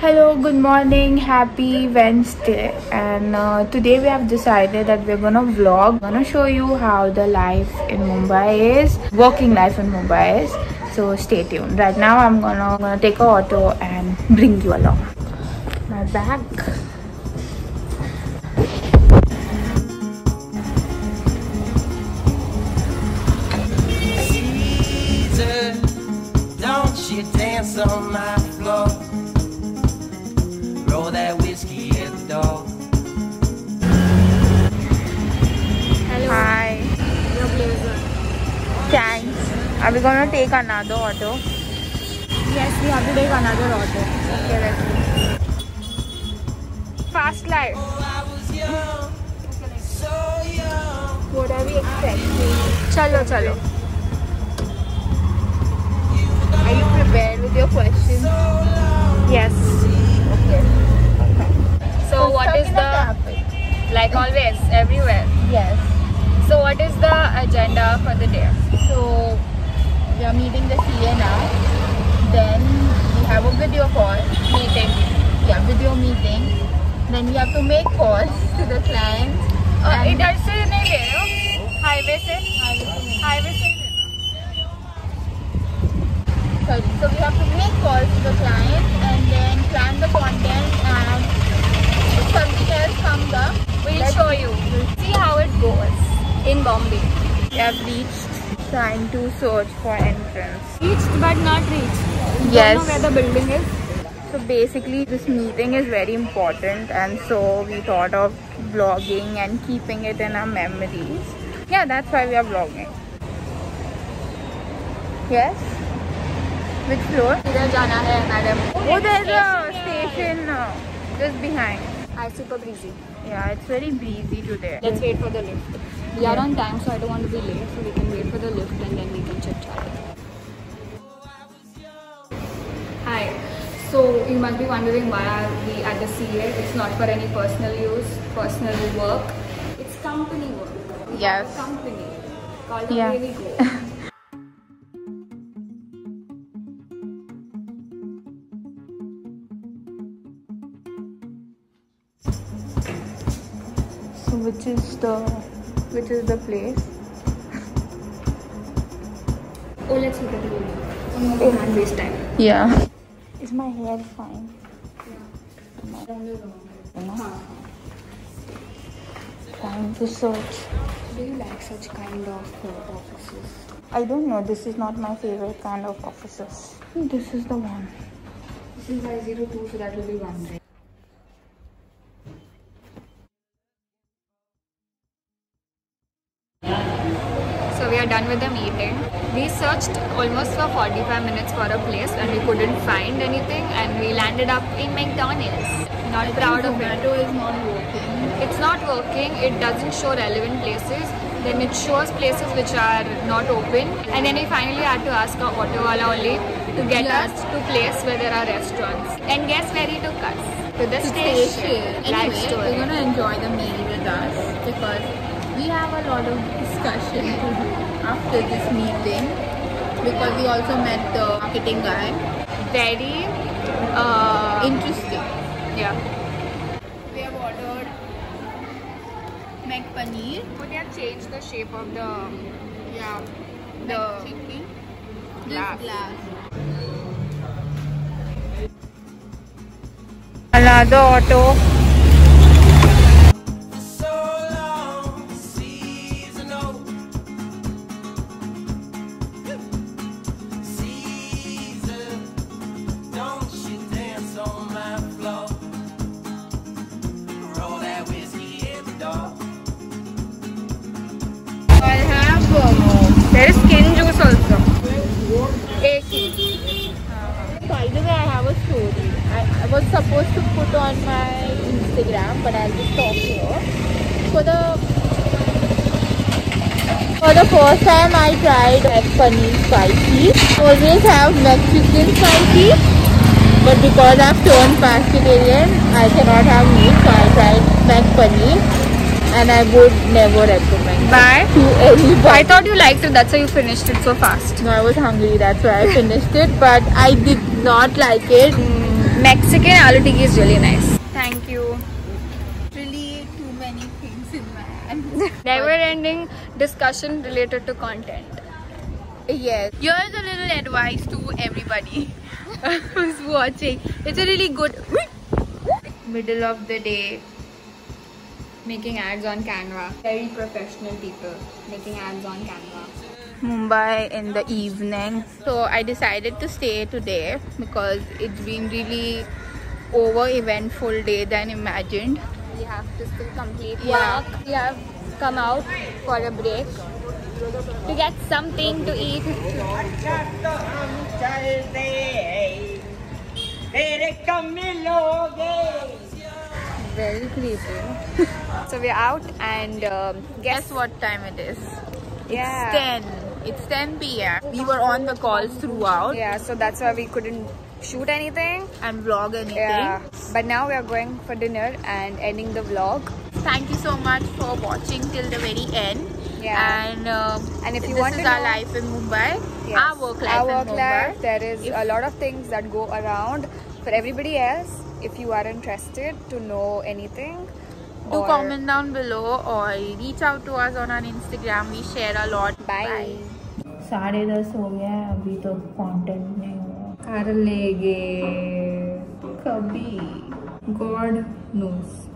Hello, good morning, happy Wednesday, and today we have decided that we're gonna vlog. I'm gonna show you how the life in Mumbai is, working life in Mumbai is, so stay tuned. Right now I'm gonna take an auto and bring you along. My bag. Don't you dance on my floor. Roll that whiskey at the door. Hello. Hi. Your blazer. Thanks. Are we gonna take another auto? Yes, we have to take another auto. Okay, let's go. Fast life. Oh, I was young, so young. What are we expecting? Chalo, chalo. Are you prepared with your questions? Yes. Okay. So what is the, like always, everywhere? Yes. So what is the agenda for the day? So we are meeting the CNR, then we have a video call, video meeting, then we have to make calls to the clients. Idhar se nahi le rahe ho, highway se. So we have to make calls to the client and then plan the content, and if something else comes up, we'll show you. We'll see how it goes in Bombay. We have reached, trying to search for entrance. Reached but not reached. Yes. Don't know where the building is. So basically this meeting is very important, and so we thought of vlogging and keeping it in our memories. Yeah, that's why we are vlogging. Yes? Which floor? Idhar jana hai, madam. Oh, there's a station just behind. It's super breezy. Yeah, it's very breezy today. Let's wait for the lift. We are on time, so I don't want to be late. So we can wait for the lift and then we can chit-chat. Hi. So you must be wondering why are we at the CA? It's not for any personal use, personal work. It's company work. Yes. Company. Call them really good. Which is the place? Oh, let's look at the video. Oh, can't waste time. Yeah. Is my hair fine? Yeah. Trying to search. Do you like such kind of offices? I don't know. This is not my favorite kind of offices. This is the one. This is Y02, so that will be one, right? So we are done with the meeting. We searched almost for 45 minutes for a place and we couldn't find anything, and we landed up in McDonald's. Not proud of it. Is not working. It's not working. It doesn't show relevant places. Then it shows places which are not open, and then we finally had to ask our auto wala only to get us to place where there are restaurants. And guess where he took us? To the station. Anyway, we're gonna enjoy the meal with us because we have a lot of discussion to do after this meeting, because we also met the marketing guy. Very interesting. Yeah. We have ordered McPaneer. But they have changed the shape of the glass. Another auto. There is skin juice also. By the way, I have a story. I was supposed to put on my Instagram, but I'll just stop here. For the first time, I tried McPaneese spicy. Always have Mexican spicy, but because I've turned vegetarian, I cannot have meat, so I tried McPaneese. And I would never recommend it to anybody. I thought you liked it, that's why you finished it so fast. No, I was hungry, that's why I finished it. But I did not like it. Mexican aloo tikki is really nice. Thank you. Really too many things in my hands. Never ending discussion related to content. Yes. Here's a little advice to everybody who's watching. It's a really good middle of the day. Making ads on Canva. Very professional people making ads on Canva. Mumbai in the evening. So I decided to stay today because it's been really over eventful day than imagined. We have to still complete work. We have come out for a break to get something to eat. Very creepy. So we're out and guess what time it is? Yeah. It's 10 p.m. We were on the calls throughout. Yeah, so that's why we couldn't shoot anything. And vlog anything. Yeah. But now we are going for dinner and ending the vlog. Thank you so much for watching till the very end. Yeah. And if you want to know, this is our life in Mumbai. Yes. Our work life in Mumbai. There is a lot of things that go around for everybody else. If you are interested to know anything, do comment down below or reach out to us on our Instagram. We share a lot. Bye. 10:30 हो गया है अभी तो content नहीं हुआ. कर लेंगे कभी. God knows.